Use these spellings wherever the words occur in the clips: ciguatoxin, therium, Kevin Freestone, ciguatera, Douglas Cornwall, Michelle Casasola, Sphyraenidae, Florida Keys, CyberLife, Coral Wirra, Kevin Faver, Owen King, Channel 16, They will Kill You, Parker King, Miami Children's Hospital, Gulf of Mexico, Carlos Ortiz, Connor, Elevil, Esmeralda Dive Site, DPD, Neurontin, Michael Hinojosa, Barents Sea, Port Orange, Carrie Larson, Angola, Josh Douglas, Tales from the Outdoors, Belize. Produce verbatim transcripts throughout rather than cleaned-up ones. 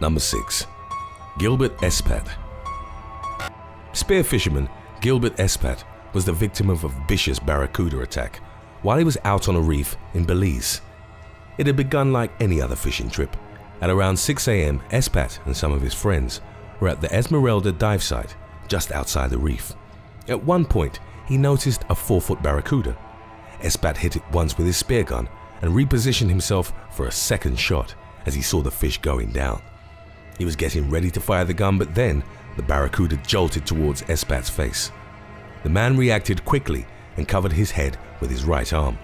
Number six. Gilbert Espat. Spear fisherman Gilbert Espat was the victim of a vicious barracuda attack while he was out on a reef in Belize. It had begun like any other fishing trip. At around six A M, Espat and some of his friends were at the Esmeralda Dive Site just outside the reef. At one point, he noticed a four-foot barracuda. Espat hit it once with his spear gun and repositioned himself for a second shot as he saw the fish going down. He was getting ready to fire the gun, but then the barracuda jolted towards Espat's face. The man reacted quickly and covered his head with his right arm.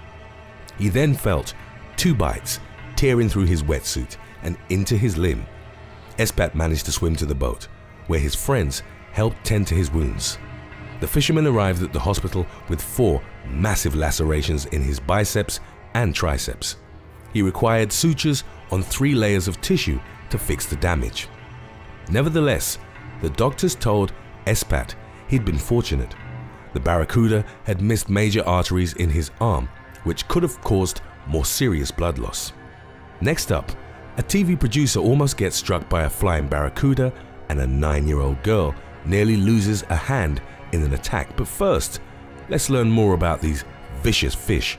He then felt two bites tearing through his wetsuit and into his limb. Espat managed to swim to the boat, where his friends helped tend to his wounds. The fisherman arrived at the hospital with four massive lacerations in his biceps and triceps. He required sutures on three layers of tissue to fix the damage. Nevertheless, the doctors told Espat he'd been fortunate. The barracuda had missed major arteries in his arm, which could have caused more serious blood loss. Next up, a T V producer almost gets struck by a flying barracuda and a nine-year-old girl nearly loses a hand in an attack. But first, let's learn more about these vicious fish.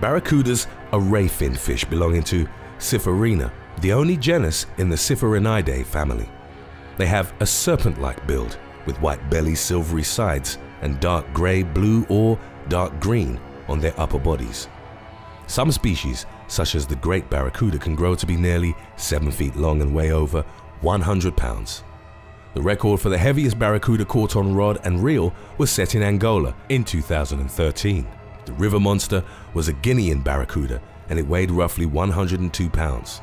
Barracudas are ray-fin fish belonging to Sphyraenidae, the only genus in the Sphyraenidae family. They have a serpent-like build with white belly, silvery sides, and dark grey, blue, or dark green on their upper bodies. Some species, such as the great barracuda, can grow to be nearly seven feet long and weigh over one hundred pounds. The record for the heaviest barracuda caught on rod and reel was set in Angola in two thousand thirteen. The river monster was a Guinean barracuda and it weighed roughly one hundred two pounds.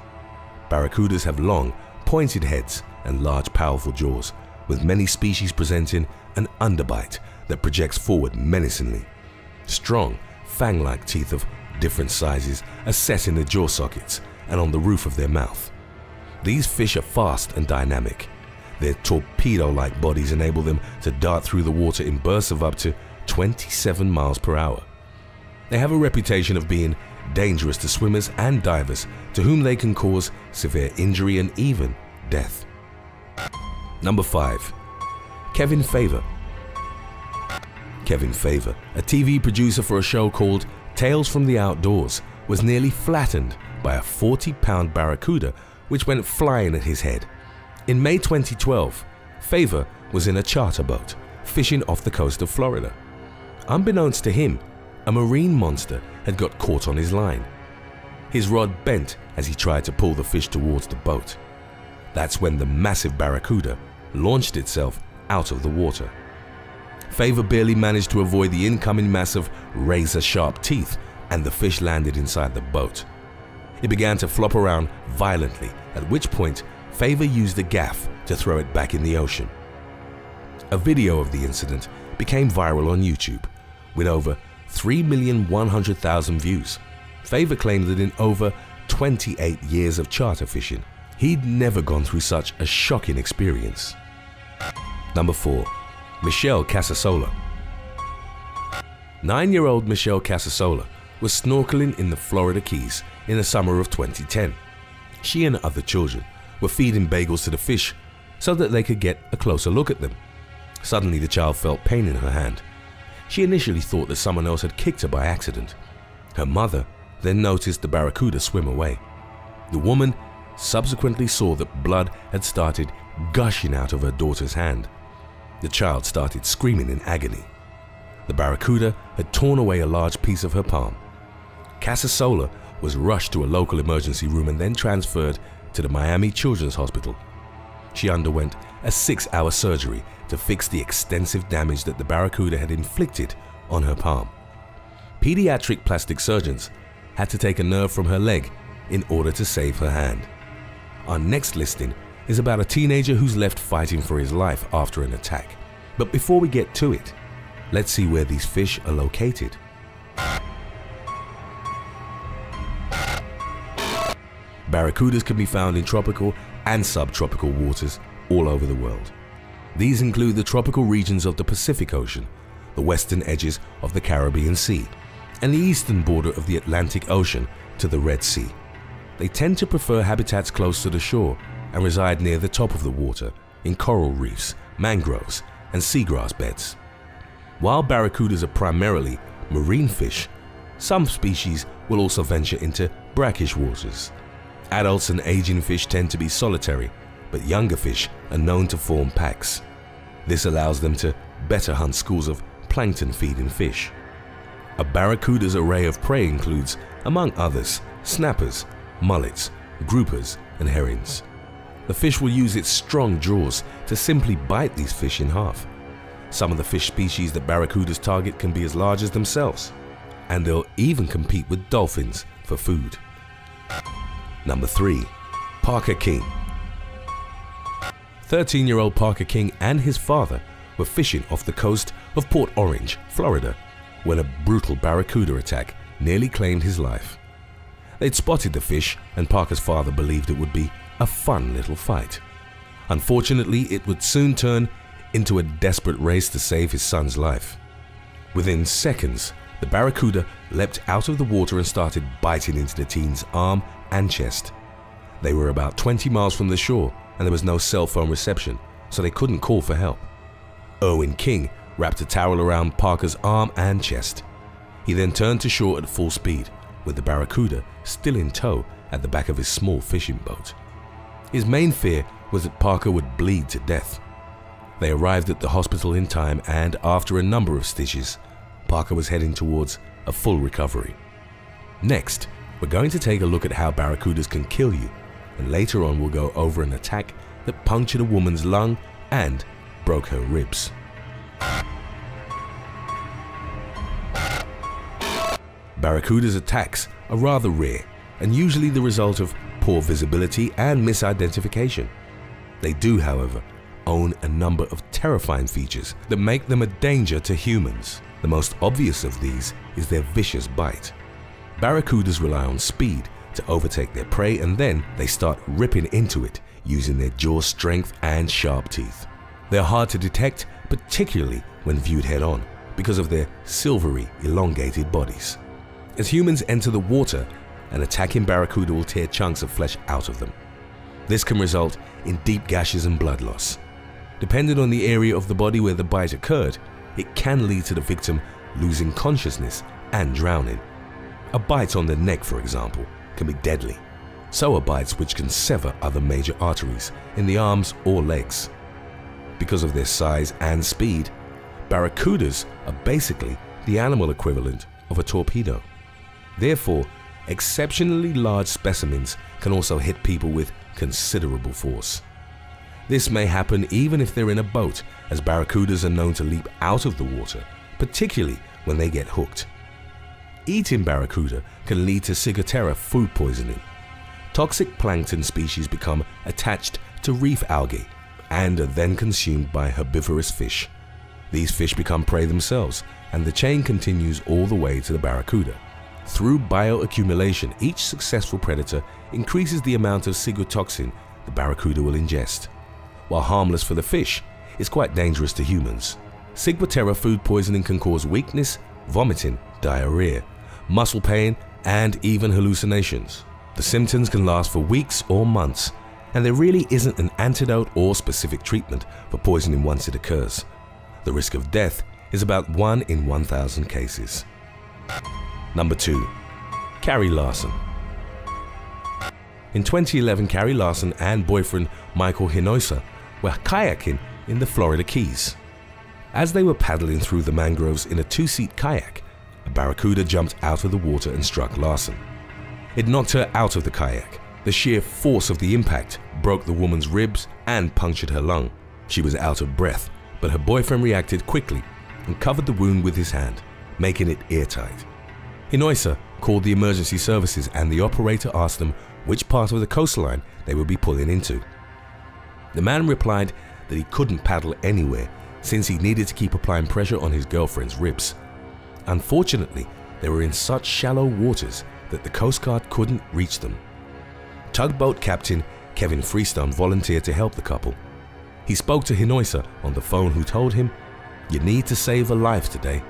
Barracudas have long, pointed heads and large, powerful jaws, with many species presenting an underbite that projects forward menacingly. Strong, fang-like teeth of different sizes are set in their jaw sockets and on the roof of their mouth. These fish are fast and dynamic. Their torpedo-like bodies enable them to dart through the water in bursts of up to twenty-seven miles per hour. They have a reputation of being dangerous to swimmers and divers, to whom they can cause severe injury and even death. Number five. Kevin Faver. Kevin Faver, a T V producer for a show called Tales from the Outdoors, was nearly flattened by a forty-pound barracuda which went flying at his head. In May twenty twelve, Faver was in a charter boat fishing off the coast of Florida. Unbeknownst to him, a marine monster had got caught on his line. His rod bent as he tried to pull the fish towards the boat. That's when the massive barracuda launched itself out of the water. Faver barely managed to avoid the incoming mass of razor-sharp teeth and the fish landed inside the boat. It began to flop around violently, at which point Faver used a gaff to throw it back in the ocean. A video of the incident became viral on YouTube with over three million one hundred thousand views. Faver claimed that in over twenty-eight years of charter fishing, he'd never gone through such a shocking experience. Number four. Michelle Casasola. Nine-year-old Michelle Casasola was snorkeling in the Florida Keys in the summer of twenty ten. She and other children were feeding bagels to the fish so that they could get a closer look at them. Suddenly, the child felt pain in her hand. She initially thought that someone else had kicked her by accident. Her mother then noticed the barracuda swim away. The woman subsequently saw that blood had started gushing out of her daughter's hand. The child started screaming in agony. The barracuda had torn away a large piece of her palm. Casasola was rushed to a local emergency room and then transferred to the Miami Children's Hospital. She underwent a six-hour surgery to fix the extensive damage that the barracuda had inflicted on her palm. Pediatric plastic surgeons had to take a nerve from her leg in order to save her hand. Our next listing is about a teenager who's left fighting for his life after an attack. But before we get to it, let's see where these fish are located. Barracudas can be found in tropical and subtropical waters all over the world. These include the tropical regions of the Pacific Ocean, the western edges of the Caribbean Sea, and the eastern border of the Atlantic Ocean to the Red Sea. They tend to prefer habitats close to the shore and reside near the top of the water, in coral reefs, mangroves, and seagrass beds. While barracudas are primarily marine fish, some species will also venture into brackish waters. Adults and aging fish tend to be solitary, but younger fish are known to form packs. This allows them to better hunt schools of plankton-feeding fish. A barracuda's array of prey includes, among others, snappers, mullets, groupers, and herrings. The fish will use its strong jaws to simply bite these fish in half. Some of the fish species that barracudas target can be as large as themselves, and they'll even compete with dolphins for food. Number three. Parker King. thirteen-year-old Parker King and his father were fishing off the coast of Port Orange, Florida, when a brutal barracuda attack nearly claimed his life. They'd spotted the fish, and Parker's father believed it would be a fun little fight. Unfortunately, it would soon turn into a desperate race to save his son's life. Within seconds, the barracuda leapt out of the water and started biting into the teen's arm and chest. They were about twenty miles from the shore, and there was no cell phone reception, so they couldn't call for help. Owen King wrapped a towel around Parker's arm and chest. He then turned to shore at full speed, with the barracuda still in tow at the back of his small fishing boat. His main fear was that Parker would bleed to death. They arrived at the hospital in time, and after a number of stitches, Parker was heading towards a full recovery. Next, we're going to take a look at how barracudas can kill you, and later on we'll go over an attack that punctured a woman's lung and broke her ribs. Barracudas' attacks are rather rare and usually the result of poor visibility and misidentification. They do, however, own a number of terrifying features that make them a danger to humans. The most obvious of these is their vicious bite. Barracudas rely on speed to overtake their prey, and then they start ripping into it using their jaw strength and sharp teeth. They're hard to detect, particularly when viewed head-on, because of their silvery, elongated bodies. As humans enter the water, an attacking barracuda will tear chunks of flesh out of them. This can result in deep gashes and blood loss. Depending on the area of the body where the bite occurred, it can lead to the victim losing consciousness and drowning. A bite on the neck, for example, can be deadly. So are bites which can sever other major arteries in the arms or legs. Because of their size and speed, barracudas are basically the animal equivalent of a torpedo. Therefore, exceptionally large specimens can also hit people with considerable force. This may happen even if they're in a boat, as barracudas are known to leap out of the water, particularly when they get hooked. Eating barracuda can lead to ciguatera food poisoning. Toxic plankton species become attached to reef algae and are then consumed by herbivorous fish. These fish become prey themselves, and the chain continues all the way to the barracuda. Through bioaccumulation, each successful predator increases the amount of ciguatoxin the barracuda will ingest. While harmless for the fish, it's quite dangerous to humans. Ciguatera food poisoning can cause weakness, vomiting, diarrhea, muscle pain, and even hallucinations. The symptoms can last for weeks or months, and there really isn't an antidote or specific treatment for poisoning once it occurs. The risk of death is about one in one thousand cases. Number two. Carrie Larson. In twenty eleven, Carrie Larson and boyfriend Michael Hinojosa were kayaking in the Florida Keys. As they were paddling through the mangroves in a two-seat kayak, a barracuda jumped out of the water and struck Larson. It knocked her out of the kayak. The sheer force of the impact broke the woman's ribs and punctured her lung. She was out of breath, but her boyfriend reacted quickly and covered the wound with his hand, making it airtight. Hinojosa called the emergency services, and the operator asked them which part of the coastline they would be pulling into. The man replied that he couldn't paddle anywhere since he needed to keep applying pressure on his girlfriend's ribs. Unfortunately, they were in such shallow waters that the Coast Guard couldn't reach them. Tugboat captain Kevin Freestone volunteered to help the couple. He spoke to Hinojosa on the phone, who told him, "You need to save a life today."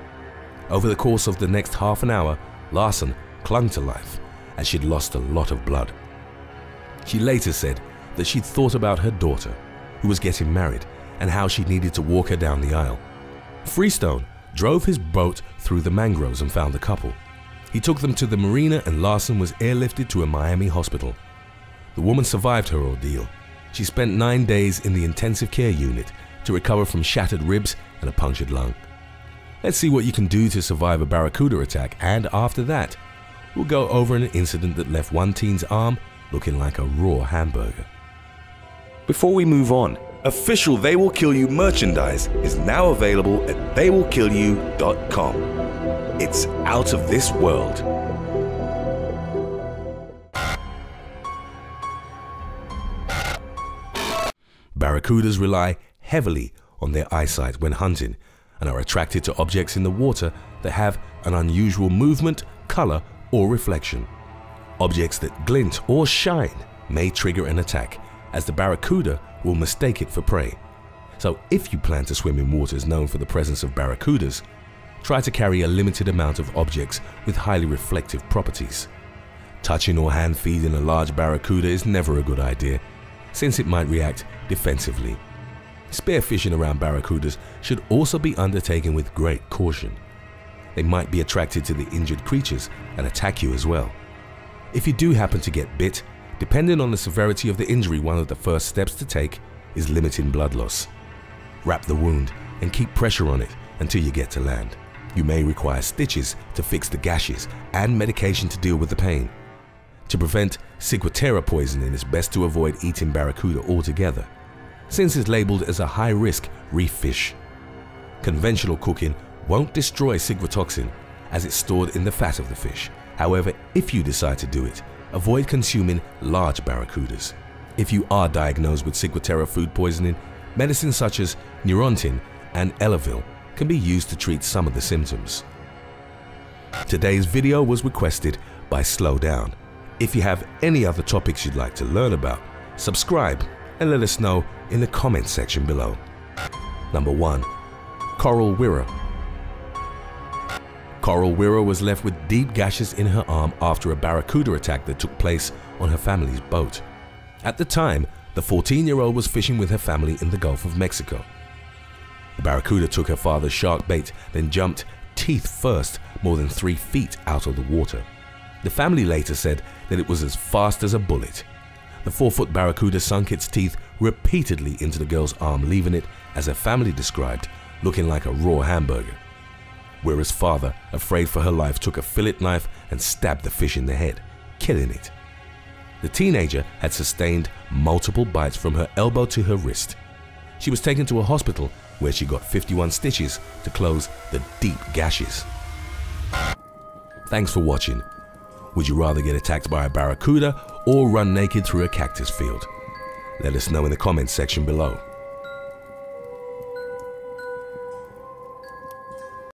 Over the course of the next half an hour, Larson clung to life as she'd lost a lot of blood. She later said that she'd thought about her daughter, who was getting married, and how she needed to walk her down the aisle. Freestone drove his boat through the mangroves and found the couple. He took them to the marina and Larson was airlifted to a Miami hospital. The woman survived her ordeal. She spent nine days in the intensive care unit to recover from shattered ribs and a punctured lung. Let's see what you can do to survive a barracuda attack, and after that, we'll go over an incident that left one teen's arm looking like a raw hamburger. Before we move on, official They Will Kill You merchandise is now available at they will kill you dot com. It's out of this world. Barracudas rely heavily on their eyesight when hunting and are attracted to objects in the water that have an unusual movement, color, or reflection. Objects that glint or shine may trigger an attack, as the barracuda will mistake it for prey. So if you plan to swim in waters known for the presence of barracudas, try to carry a limited amount of objects with highly reflective properties. Touching or hand feeding a large barracuda is never a good idea, since it might react defensively. Spearfishing around barracudas should also be undertaken with great caution. They might be attracted to the injured creatures and attack you as well. If you do happen to get bit, depending on the severity of the injury, one of the first steps to take is limiting blood loss. Wrap the wound and keep pressure on it until you get to land. You may require stitches to fix the gashes and medication to deal with the pain. To prevent ciguatera poisoning, it's best to avoid eating barracuda altogether, since it's labeled as a high-risk reef fish. Conventional cooking won't destroy ciguatoxin, as it's stored in the fat of the fish. However, if you decide to do it, avoid consuming large barracudas. If you are diagnosed with ciguatera food poisoning, medicines such as Neurontin and Elevil can be used to treat some of the symptoms. Today's video was requested by Slow Down. If you have any other topics you'd like to learn about, subscribe and let us know in the comments section below. Number one. Coral Wirra. Coral Wirra was left with deep gashes in her arm after a barracuda attack that took place on her family's boat. At the time, the fourteen-year-old was fishing with her family in the Gulf of Mexico. The barracuda took her father's shark bait, then jumped teeth first more than three feet out of the water. The family later said that it was as fast as a bullet. The four-foot barracuda sunk its teeth repeatedly into the girl's arm, leaving it, as her family described, looking like a raw hamburger. Wirra's father, afraid for her life, took a fillet knife and stabbed the fish in the head, killing it. The teenager had sustained multiple bites from her elbow to her wrist. She was taken to a hospital where she got fifty-one stitches to close the deep gashes. Thanks for watching. Would you rather get attacked by a barracuda or run naked through a cactus field? Let us know in the comments section below.